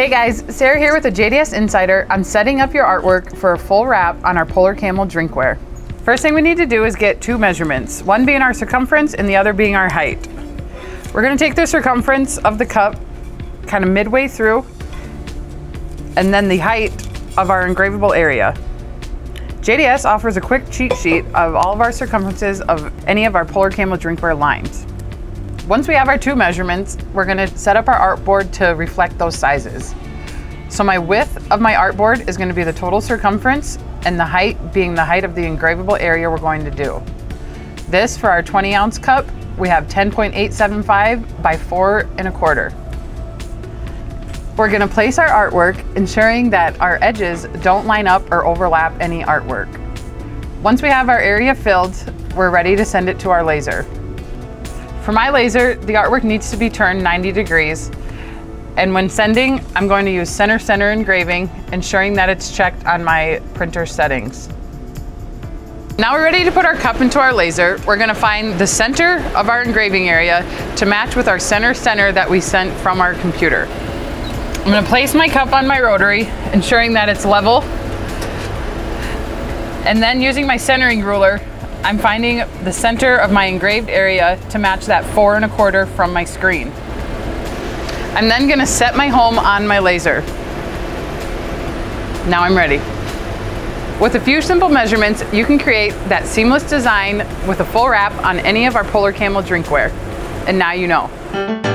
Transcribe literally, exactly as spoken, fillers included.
Hey guys, Sarah here with the J D S Insider. I'm setting up your artwork for a full wrap on our Polar Camel drinkware. First thing we need to do is get two measurements, one being our circumference and the other being our height. We're gonna take the circumference of the cup kind of midway through, and then the height of our engravable area. J D S offers a quick cheat sheet of all of our circumferences of any of our Polar Camel drinkware lines. Once we have our two measurements, we're gonna set up our artboard to reflect those sizes. So my width of my artboard is gonna be the total circumference, and the height being the height of the engravable area we're going to do. This, for our twenty ounce cup, we have ten point eight seven five by four and a quarter. We're gonna place our artwork, ensuring that our edges don't line up or overlap any artwork. Once we have our area filled, we're ready to send it to our laser. For my laser, the artwork needs to be turned ninety degrees. And when sending, I'm going to use center center engraving, ensuring that it's checked on my printer settings. Now we're ready to put our cup into our laser. We're gonna find the center of our engraving area to match with our center center that we sent from our computer. I'm gonna place my cup on my rotary, ensuring that it's level. And then using my centering ruler, I'm finding the center of my engraved area to match that four and a quarter from my screen. I'm then gonna set my home on my laser. Now I'm ready. With a few simple measurements, you can create that seamless design with a full wrap on any of our Polar Camel drinkware. And now you know.